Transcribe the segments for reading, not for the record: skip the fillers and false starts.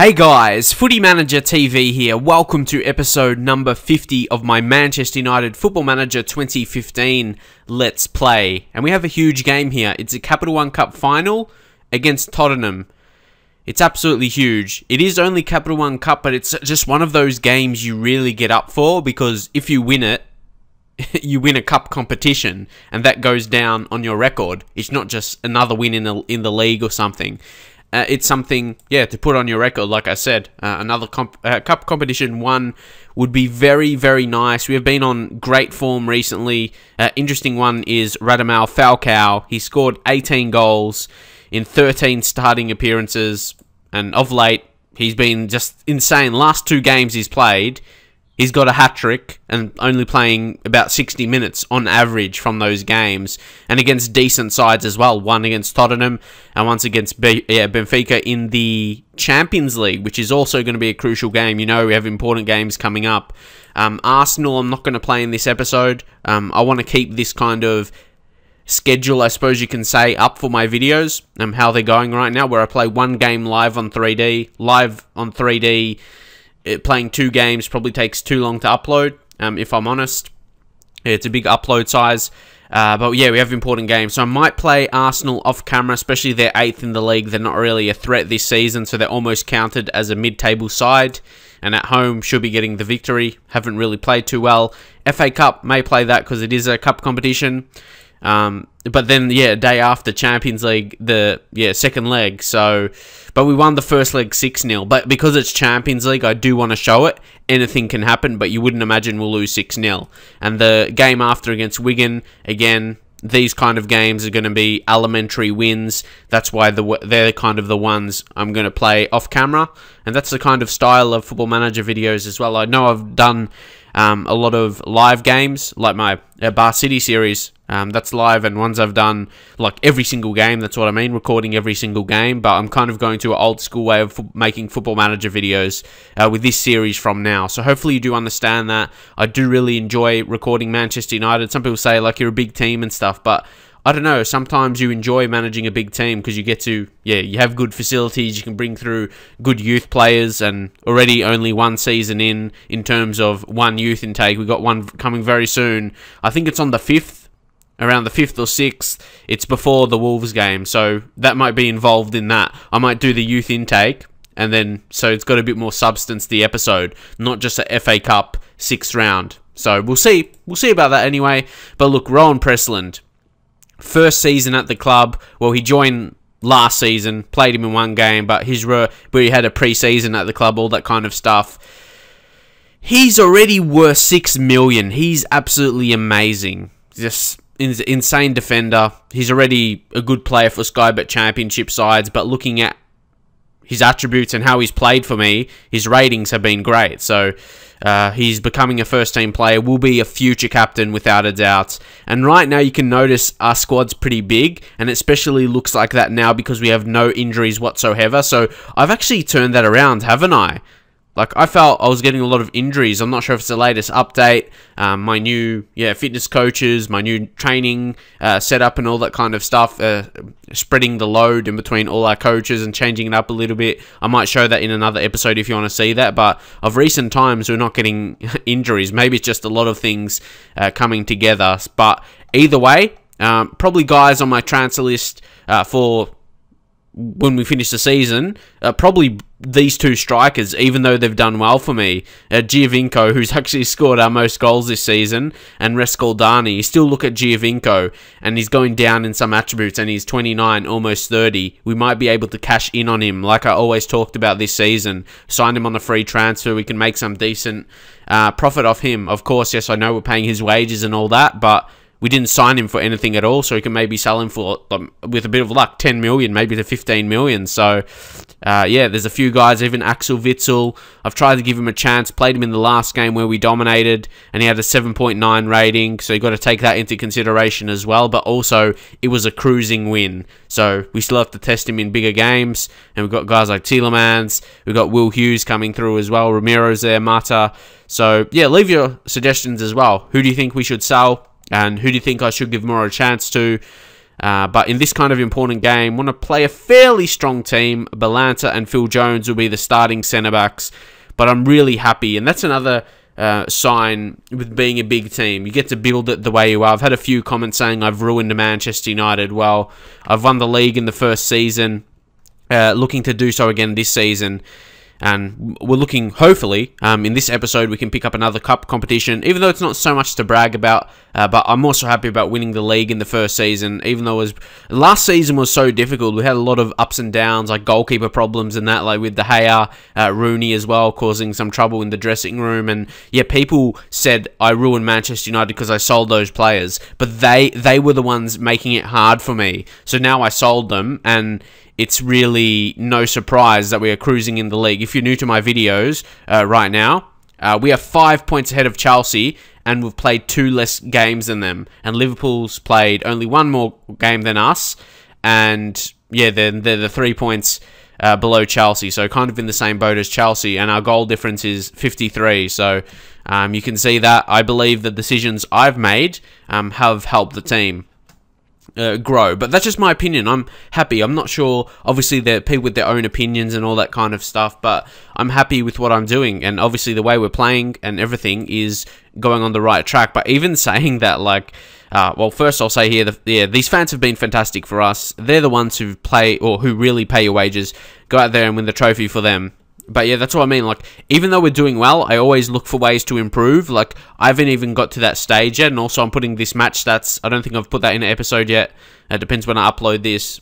Hey guys, Footy Manager TV here. Welcome to episode number 50 of my Manchester United Football Manager 2015 Let's Play. And we have a huge game here. It's a Capital One Cup final against Tottenham. It's absolutely huge. It is only Capital One Cup, but it's just one of those games you really get up for, because if you win it, you win a cup competition, and that goes down on your record. It's not just another win in the league or something. It's something, yeah, to put on your record. Like I said, another cup competition one would be very, very nice. We have been on great form recently. Interesting one is Radamel Falcao. He scored 18 goals in 13 starting appearances, and of late, he's been just insane. Last two games he's played, he's got a hat-trick, and only playing about 60 minutes on average from those games, and against decent sides as well. One against Tottenham, and once against Benfica in the Champions League, which is also going to be a crucial game. You know, we have important games coming up. Arsenal, I'm not going to play in this episode. I want to keep this kind of schedule, I suppose you can say, up for my videos, and how they're going right now, where I play one game live on 3D, playing two games probably takes too long to upload, if I'm honest. It's a big upload size. But yeah, we have important games. So I might play Arsenal off camera, especially they're 8th in the league. They're not really a threat this season, so they're almost counted as a mid-table side. And at home, should be getting the victory. Haven't really played too well. FA Cup, may play that because it is a cup competition. But then, yeah, day after Champions League, the second leg. So, but we won the first leg 6-0. But because it's Champions League, I do want to show it. Anything can happen, but you wouldn't imagine we'll lose 6-0. And the game after against Wigan, again, these kind of games are going to be elementary wins. That's why they're kind of the ones I'm going to play off camera. And that's the kind of style of Football Manager videos as well. I know I've done a lot of live games, like my Bar City series. That's live, and ones I've done, like, every single game. That's what I mean, recording every single game. But I'm kind of going to an old-school way of making Football Manager videos with this series from now. So hopefully you do understand that. I do really enjoy recording Manchester United. Some people say, like, you're a big team and stuff, but I don't know, sometimes you enjoy managing a big team because you get to, you have good facilities, you can bring through good youth players, and already only one season in terms of one youth intake. We've got one coming very soon. I think it's on the 5th, around the 5th or 6th. It's before the Wolves game, so that might be involved in that. I might do the youth intake, and then, so it's got a bit more substance, the episode, not just the FA Cup 6th round. So we'll see about that anyway. But look, Rowan Pressland, first season at the club. Well, he joined last season, played him in one game, but we had a pre-season at the club, all that kind of stuff. He's already worth 6 million. He's absolutely amazing. Just insane defender. He's already a good player for Sky Bet Championship sides, but looking at his attributes and how he's played for me, his ratings have been great. So he's becoming a first-team player, will be a future captain without a doubt. And right now you can notice our squad's pretty big, and especially looks like that now because we have no injuries whatsoever. So I've actually turned that around, haven't I? Like, I felt I was getting a lot of injuries. I'm not sure if it's the latest update, my new fitness coaches, my new training setup and all that kind of stuff, spreading the load in between all our coaches and changing it up a little bit. I might show that in another episode if you want to see that, but of recent times, we're not getting injuries. Maybe it's just a lot of things coming together, but either way, probably guys on my transfer list for when we finish the season, probably these two strikers, even though they've done well for me. Giovinco, who's actually scored our most goals this season, and Rescaldani. You still look at Giovinco, and he's going down in some attributes, and he's 29, almost 30. We might be able to cash in on him, like I always talked about this season. Sign him on a free transfer. We can make some decent profit off him. Of course, yes, I know we're paying his wages and all that, but we didn't sign him for anything at all, so we can maybe sell him for, with a bit of luck, 10 million, maybe to 15 million. So, yeah, there's a few guys, even Axel Witzel. I've tried to give him a chance, played him in the last game where we dominated, and he had a 7.9 rating, so you've got to take that into consideration as well. But also, it was a cruising win, so we still have to test him in bigger games. And we've got guys like Telemans, we've got Will Hughes coming through as well, Ramiro's there, Mata. So, yeah, leave your suggestions as well. Who do you think we should sell? And who do you think I should give more a chance to? But in this kind of important game, want to play a fairly strong team. Balanta and Phil Jones will be the starting centre-backs. But I'm really happy, and that's another sign with being a big team. You get to build it the way you are. I've had a few comments saying I've ruined Manchester United. Well, I've won the league in the first season, looking to do so again this season. And we're looking, hopefully, in this episode, we can pick up another cup competition, even though it's not so much to brag about, but I'm also happy about winning the league in the first season, even though it was, last season was so difficult. We had a lot of ups and downs, like goalkeeper problems and that, like with De Gea, Rooney as well, causing some trouble in the dressing room. And yeah, people said I ruined Manchester United because I sold those players, but they were the ones making it hard for me. So now I sold them, and it's really no surprise that we are cruising in the league. If you're new to my videos right now, we are 5 points ahead of Chelsea, and we've played 2 less games than them. And Liverpool's played only 1 more game than us, and yeah, they're the 3 points below Chelsea, so kind of in the same boat as Chelsea. And our goal difference is 53, so you can see that I believe the decisions I've made have helped the team grow. But that's just my opinion. I'm happy. I'm not sure, obviously they're people with their own opinions and all that kind of stuff, but I'm happy with what I'm doing, and obviously the way we're playing and everything is going on the right track. But even saying that, like, well, first I'll say here, yeah, these fans have been fantastic for us. They're the ones who play, or who really pay your wages. Go out there and win the trophy for them. But yeah, that's what I mean. Like, even though we're doing well, I always look for ways to improve. Like, I haven't even got to that stage yet. And also, I'm putting this match stats. I don't think I've put that in an episode yet. It depends when I upload this.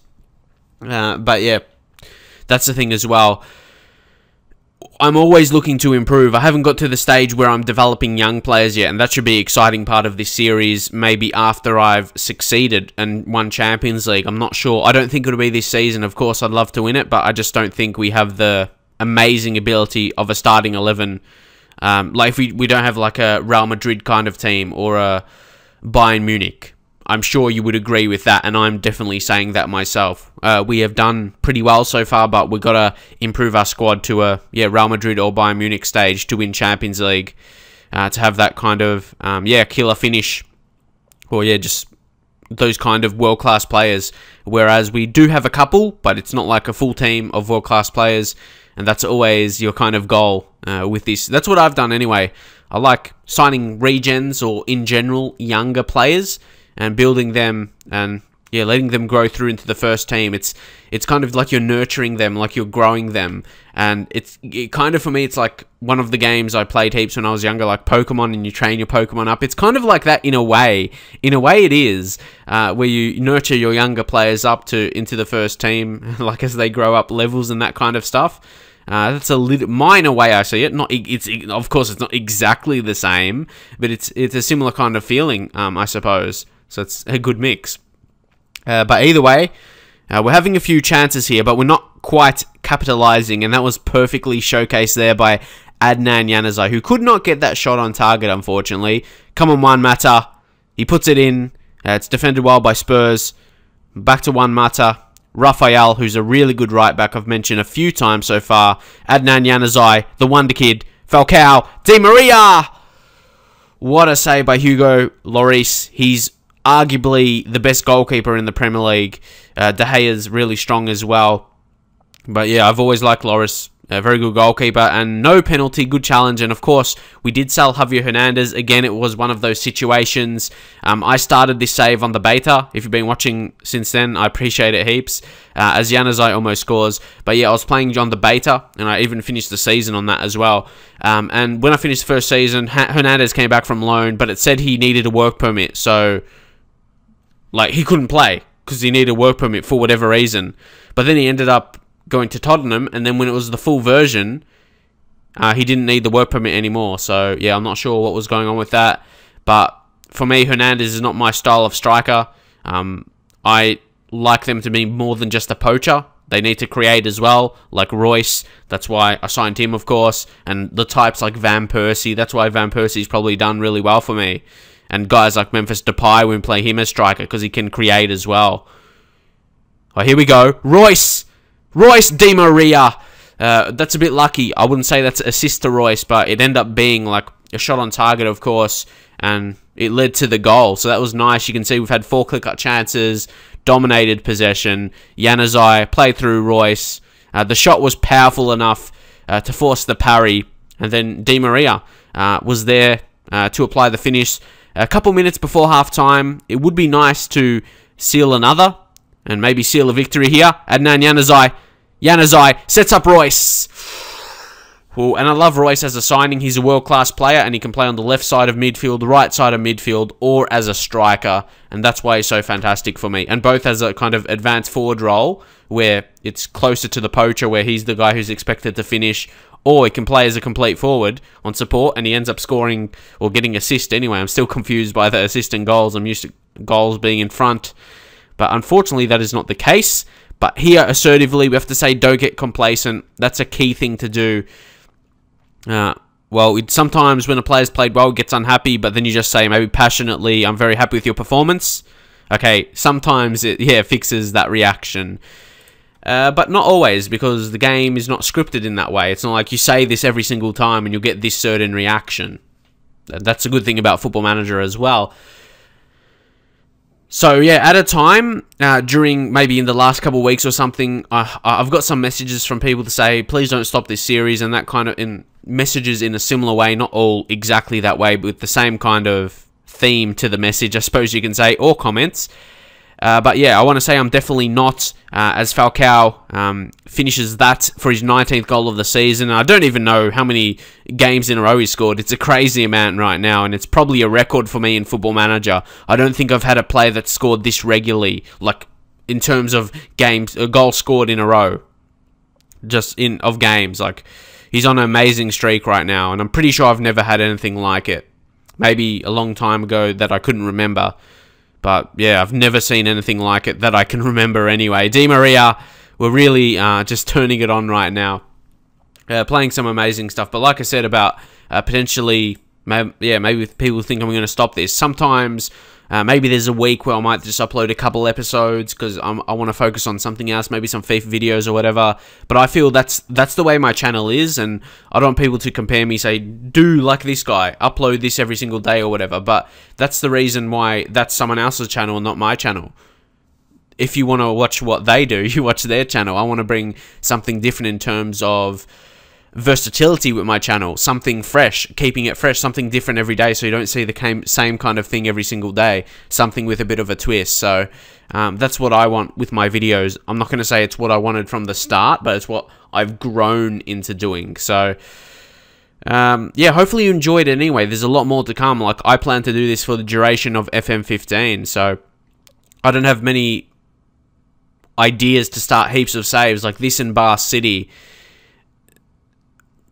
But yeah, that's the thing as well. I'm always looking to improve. I haven't got to the stage where I'm developing young players yet, and that should be an exciting part of this series, maybe after I've succeeded and won Champions League. I'm not sure. I don't think it'll be this season. Of course, I'd love to win it, but I just don't think we have the amazing ability of a starting 11. Like, if we don't have like a Real Madrid kind of team or a Bayern Munich. I'm sure you would agree with that, and I'm definitely saying that myself. We have done pretty well so far, but we've got to improve our squad to a Real Madrid or Bayern Munich stage to win Champions League, to have that kind of killer finish, or just those kind of world-class players. Whereas we do have a couple, but it's not like a full team of world-class players. And that's always your kind of goal with this. That's what I've done anyway. I like signing regens, or in general, younger players, and building them, and yeah, letting them grow through into the first team. It's kind of like you're nurturing them, like you're growing them. And it kind of, for me, it's like one of the games I played heaps when I was younger, like Pokemon, and you train your Pokemon up. It's kind of like that in a way. In a way it is, where you nurture your younger players up into the first team, like as they grow up, levels and that kind of stuff. That's a little minor way I see it. Of course, it's not exactly the same, but it's a similar kind of feeling, I suppose. So it's a good mix. But either way, we're having a few chances here, but we're not quite capitalizing, and that was perfectly showcased there by Adnan Januzaj, who could not get that shot on target, unfortunately. Come on, Juan Mata. He puts it in. It's defended well by Spurs. Back to Juan Mata. Rafael, who's a really good right-back I've mentioned a few times so far. Adnan Januzaj, the wonder kid. Falcao, Di Maria! What a save by Hugo Lloris. He's arguably the best goalkeeper in the Premier League. De Gea's really strong as well. But yeah, I've always liked Lloris. A very good goalkeeper, and no penalty, good challenge. And of course, we did sell Javier Hernandez. Again, it was one of those situations. I started this save on the beta. If you've been watching since then, I appreciate it heaps. As Januzaj almost scores. But yeah, I was playing on the beta, and I even finished the season on that as well. And when I finished the first season, Hernandez came back from loan, but it said he needed a work permit. So, like, he couldn't play because he needed a work permit for whatever reason. But then he ended up going to Tottenham, and then when it was the full version, he didn't need the work permit anymore. So yeah, I'm not sure what was going on with that, but for me, Hernandez is not my style of striker. I like them to be more than just a poacher. They need to create as well, like Royce. That's why I signed him, of course, and the types like Van Persie. That's why Van Persie's probably done really well for me, and guys like Memphis Depay, when play him as striker, because he can create as well. Oh, here we go. Royce Di Maria. That's a bit lucky. I wouldn't say that's assist to Royce, but it ended up being like a shot on target, of course, and it led to the goal. So that was nice. You can see we've had 4 clear-cut chances, dominated possession. Januzaj played through Royce. The shot was powerful enough to force the parry, and then Di Maria was there to apply the finish. A couple minutes before half-time, it would be nice to seal another, and maybe seal a victory here. Adnan Januzaj. Januzaj sets up Royce. Ooh, and I love Royce as a signing. He's a world-class player, and he can play on the left side of midfield, right side of midfield, or as a striker, and that's why he's so fantastic for me. And both as a kind of advanced forward role, where it's closer to the poacher, where he's the guy who's expected to finish, or he can play as a complete forward on support, and he ends up scoring or getting assist anyway. I'm still confused by the assist and goals. I'm used to goals being in front, but unfortunately that is not the case. But here, assertively, we have to say, don't get complacent. That's a key thing to do. Well, sometimes when a player's played well, it gets unhappy, but then you just say, maybe passionately, I'm very happy with your performance. Okay, sometimes it, yeah, fixes that reaction. But not always, because the game is not scripted in that way. It's not like you say this every single time and you'll get this certain reaction. That's a good thing about Football Manager as well. So, yeah, at a time, during maybe in the last couple of weeks or something, I've got some messages from people to say, please don't stop this series, and that kind of in messages in a similar way, not all exactly that way, but with the same kind of theme to the message, I suppose you can say, or comments. But, yeah, I want to say I'm definitely not, as Falcao finishes that for his 19th goal of the season. I don't even know how many games in a row he scored. It's a crazy amount right now, and it's probably a record for me in Football Manager. I don't think I've had a player that scored this regularly, like in terms of games, a goal scored in a row, just in of games. Like, he's on an amazing streak right now, and I'm pretty sure I've never had anything like it. Maybe a long time ago that I couldn't remember. But, yeah, I've never seen anything like it that I can remember anyway. Di Maria, we're really just turning it on right now. Playing some amazing stuff. But like I said about potentially, maybe people think I'm going to stop this. Sometimes, maybe there's a week where I might just upload a couple episodes because I want to focus on something else, maybe some FIFA videos or whatever. But I feel that's the way my channel is, and I don't want people to compare me, say, do like this guy, upload this every single day or whatever. But that's the reason why that's someone else's channel and not my channel. If you want to watch what they do, you watch their channel. I want to bring something different in terms of versatility with my channel, something fresh, keeping it fresh, something different every day, so you don't see the same kind of thing every single day, something with a bit of a twist. So that's what I want with my videos. I'm not going to say it's what I wanted from the start, but it's what I've grown into doing. So yeah, hopefully you enjoyed it anyway. There's a lot more to come. Like, I plan to do this for the duration of FM15, so I don't have many ideas to start heaps of saves like this in Bar City.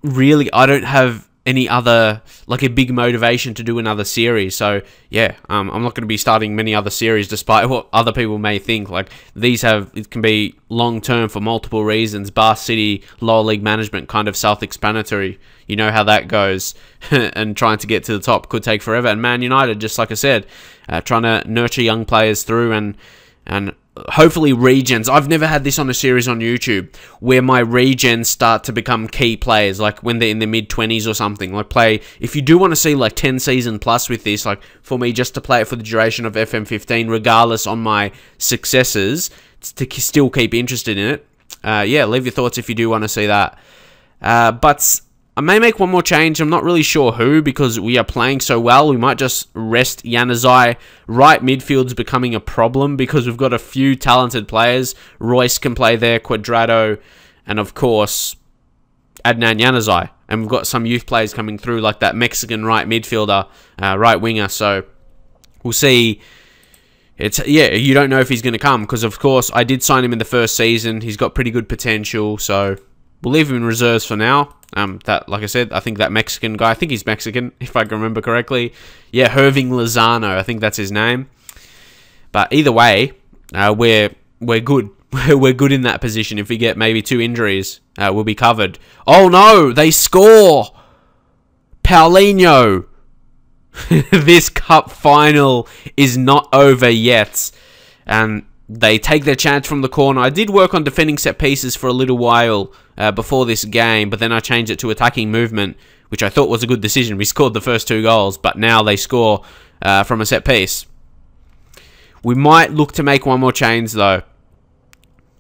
Really, I don't have any other, like, a big motivation to do another series. So, yeah, I'm not going to be starting many other series, despite what other people may think. Like, these have, it can be long-term for multiple reasons. Bar City, lower league management, kind of self-explanatory. You know how that goes. And trying to get to the top could take forever. And Man United, just like I said, trying to nurture young players through and hopefully regens. I've never had this on a series on YouTube where my regens start to become key players, like when they're in their mid-20s or something. Like, play, if you do want to see like 10 season plus with this, like for me just to play it for the duration of FM15, regardless on my successes, to still keep interested in it. Yeah, leave your thoughts if you do want to see that. But I may make one more change. I'm not really sure who, because we are playing so well. We might just rest Januzaj. Right midfield's becoming a problem because we've got a few talented players. Royce can play there, Quadrado, and of course, Adnan Januzaj. And we've got some youth players coming through, like that Mexican right midfielder, right winger. So we'll see. Yeah, you don't know if he's going to come, because of course, I did sign him in the first season. He's got pretty good potential, so we'll leave him in reserves for now. That, like I said, I think that Mexican guy, I think he's Mexican, if I can remember correctly. Yeah, Irving Lozano, I think that's his name. But either way, we're good. We're good in that position. If we get maybe 2 injuries, we'll be covered. Oh no, they score! Paulinho! This cup final is not over yet. And they take their chance from the corner. I did work on defending set pieces for a little while before this game, but then I changed it to attacking movement, which I thought was a good decision. We scored the first 2 goals, but now they score from a set piece. We might look to make one more change, though.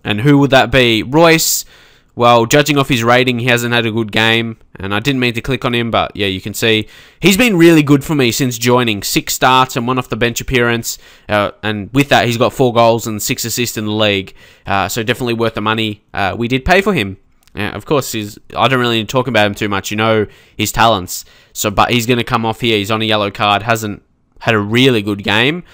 And who would that be? Royce. Well, judging off his rating, he hasn't had a good game. And I didn't mean to click on him, but yeah, you can see he's been really good for me since joining. 6 starts and 1 off the bench appearance. And with that, he's got 4 goals and 6 assists in the league. So definitely worth the money we did pay for him. Yeah, of course, I don't really need to talk about him too much. You know his talents. So, but he's going to come off here. He's on a yellow card. Hasn't had a really good game.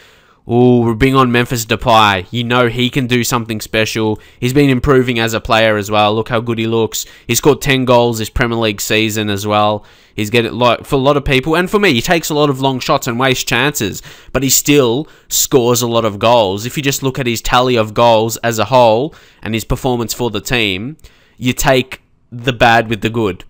Ooh, we're being on Memphis Depay. You know he can do something special. He's been improving as a player as well. Look how good he looks. He scored 10 goals this Premier League season as well. He's getting, like, for a lot of people, and for me, he takes a lot of long shots and wastes chances, but he still scores a lot of goals. If you just look at his tally of goals as a whole and his performance for the team, you take the bad with the good,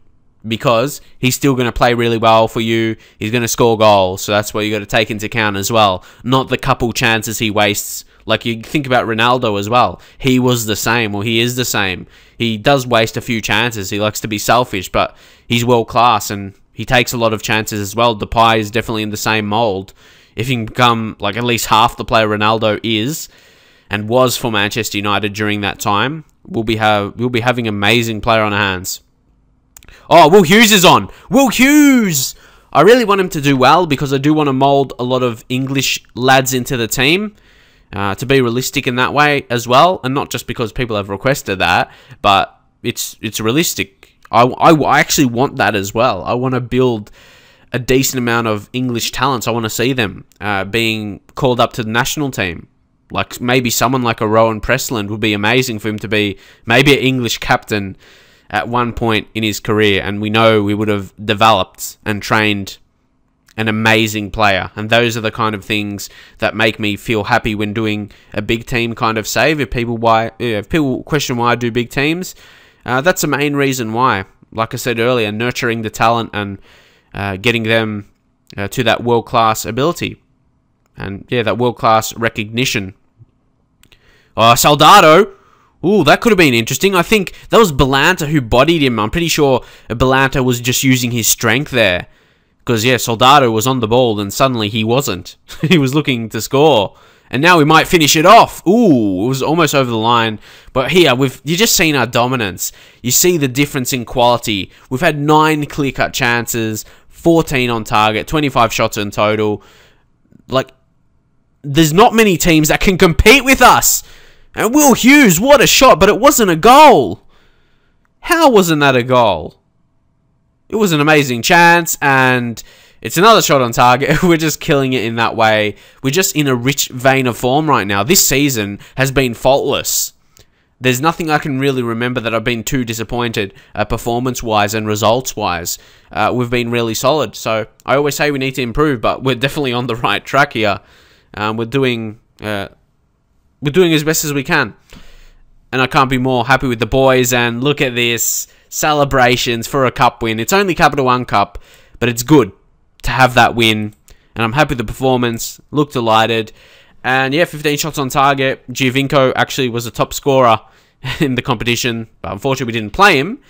because he's still going to play really well for you. He's going to score goals, so that's what you got to take into account as well. Not the couple chances he wastes. Like, you think about Ronaldo as well. He was the same, or he is the same. He does waste a few chances. He likes to be selfish, but he's world-class, and he takes a lot of chances as well. Depay is definitely in the same mould. If he can become, like, at least half the player Ronaldo is and was for Manchester United during that time, we'll be having amazing player on our hands. Oh, Will Hughes is on. Will Hughes! I really want him to do well, because I do want to mould a lot of English lads into the team. To be realistic in that way as well. And not just because people have requested that, but it's realistic. I actually want that as well. I want to build a decent amount of English talents. I want to see them being called up to the national team. Like, maybe someone like a Rowan Pressland would be amazing for him to be maybe an English captain at one point in his career, and we know we would have developed and trained an amazing player. And those are the kind of things that make me feel happy when doing a big team kind of save. If people question why I do big teams, that's the main reason why. Like I said earlier, nurturing the talent and getting them to that world-class ability. And yeah, that world-class recognition. Oh, Soldado! Ooh, that could have been interesting. I think that was Balanta who bodied him. I'm pretty sure Balanta was just using his strength there. Because, yeah, Soldado was on the ball, and suddenly he wasn't. He was looking to score. And now we might finish it off. Ooh, it was almost over the line. But here, you've just seen our dominance. You see the difference in quality. We've had 9 clear-cut chances, 14 on target, 25 shots in total. Like, there's not many teams that can compete with us. And Will Hughes, what a shot, but it wasn't a goal. How wasn't that a goal? It was an amazing chance, and it's another shot on target. We're just killing it in that way. We're just in a rich vein of form right now. This season has been faultless. There's nothing I can really remember that I've been too disappointed performance-wise and results-wise. We've been really solid, so I always say we need to improve, but we're definitely on the right track here. We're doing as best as we can. And I can't be more happy with the boys. And look at this. Celebrations for a cup win. It's only Capital One Cup, but it's good to have that win. And I'm happy with the performance. Look delighted. And yeah, 15 shots on target. Giovinco actually was the top scorer in the competition. But unfortunately, we didn't play him.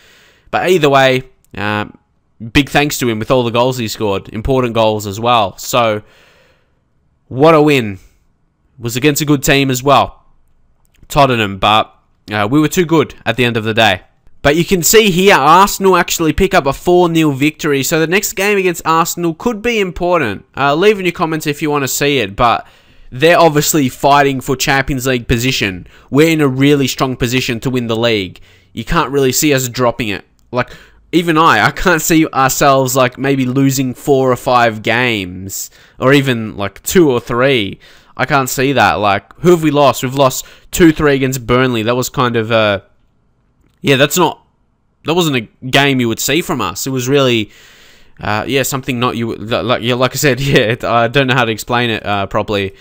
But either way, big thanks to him with all the goals he scored. Important goals as well. So, what a win. Was against a good team as well, Tottenham, but we were too good at the end of the day. But you can see here, Arsenal actually pick up a 4-0 victory, so the next game against Arsenal could be important. Leave in your comments if you want to see it, but they're obviously fighting for Champions League position. We're in a really strong position to win the league. You can't really see us dropping it. Like, even I can't see ourselves, like, maybe losing 4 or 5 games, or even, like, 2 or 3. I can't see that. Like, who have we lost? We've lost 2-3 against Burnley. That was kind of yeah, that wasn't a game you would see from us. It was really, yeah, something not you, like I said, yeah, I don't know how to explain it properly.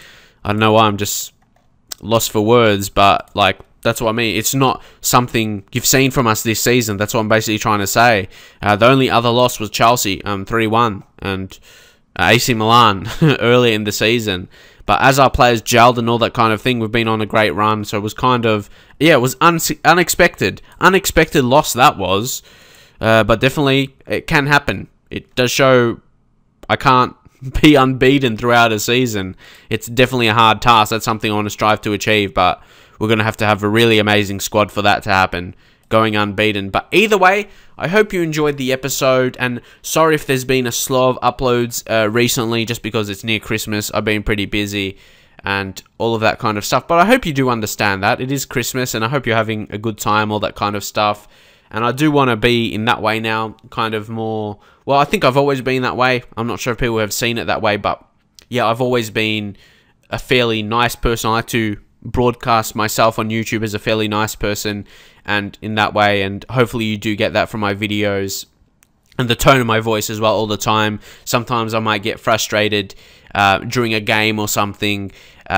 I don't know why I'm just lost for words, but, like, that's what I mean. It's not something you've seen from us this season. That's what I'm basically trying to say. The only other loss was Chelsea, 3-1, and AC Milan earlier in the season. But as our players gelled and all that kind of thing, we've been on a great run. So it was kind of, yeah, it was unexpected. Unexpected loss that was. But definitely, it can happen. It does show I can't be unbeaten throughout a season. It's definitely a hard task. That's something I want to strive to achieve, but we're going to have a really amazing squad for that to happen, going unbeaten. But either way, I hope you enjoyed the episode, and sorry if there's been a slow of uploads recently, just because it's near Christmas. I've been pretty busy and all of that kind of stuff, but I hope you do understand that it is Christmas, and I hope you're having a good time, all that kind of stuff. And I do want to be in that way now, kind of more, well, I think I've always been that way. I'm not sure if people have seen it that way, but yeah, I've always been a fairly nice person. I like to broadcast myself on YouTube as a fairly nice person, and in that way, and hopefully you do get that from my videos and the tone of my voice as well all the time. Sometimes I might get frustrated during a game or something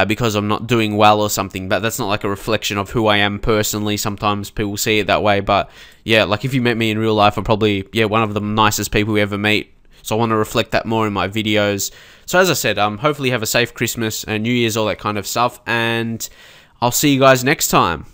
because I'm not doing well or something, but that's not like a reflection of who I am personally. Sometimes people see it that way, but yeah, like if you met me in real life, I'm probably, yeah, one of the nicest people we ever meet. So I want to reflect that more in my videos. So as I said, hopefully have a safe Christmas and New Year's, all that kind of stuff, and I'll see you guys next time.